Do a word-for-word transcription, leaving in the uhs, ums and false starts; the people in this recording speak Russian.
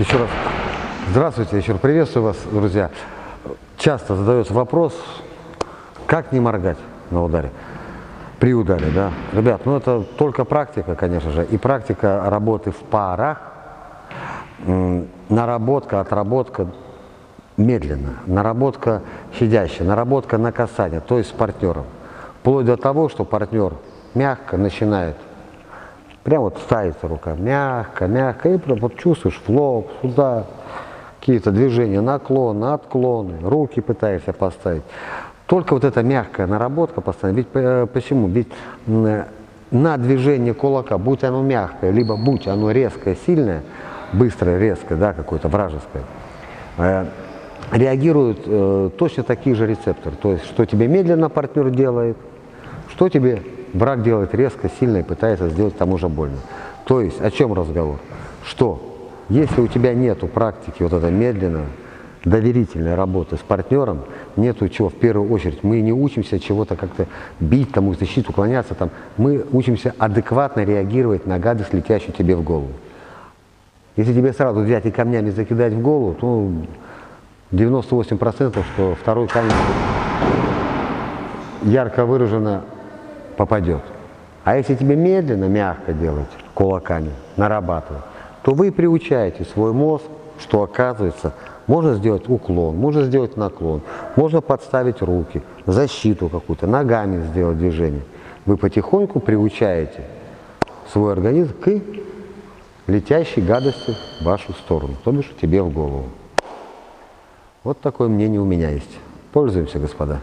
Еще раз здравствуйте, еще раз приветствую вас, друзья. Часто задается вопрос, как не моргать на ударе, при ударе, да. Ребят, ну это только практика, конечно же, и практика работы в парах, наработка, отработка медленно, наработка щадящая, наработка на касание, то есть с партнером. Вплоть до того, что партнер мягко начинает, прям вот ставится рука, мягко, мягко, и прям вот чувствуешь в лоб, сюда, какие-то движения, наклоны, отклоны, руки пытаешься поставить. Только вот эта мягкая наработка постоянно, ведь почему? Ведь на движение кулака, будь оно мягкое, либо будь оно резкое, сильное, быстрое, резкое, да, какое-то вражеское, реагируют точно такие же рецепторы. То есть, что тебе медленно партнер делает, что тебе враг делает резко, сильно и пытается сделать тому же больно. То есть, о чем разговор? Что, если у тебя нету практики вот этой медленной, доверительной работы с партнером, нету чего, в первую очередь, мы не учимся чего-то как-то бить, там, защитить, уклоняться, там, мы учимся адекватно реагировать на гадость, летящую тебе в голову. Если тебе сразу взять и камнями закидать в голову, то девяносто восемь процентов, что второй камень ярко выраженно попадет. А если тебе медленно, мягко делать кулаками, нарабатывать, то вы приучаете свой мозг, что оказывается, можно сделать уклон, можно сделать наклон, можно подставить руки, защиту какую-то, ногами сделать движение. Вы потихоньку приучаете свой организм к летящей гадости в вашу сторону, то бишь тебе в голову. Вот такое мнение у меня есть. Пользуемся, господа.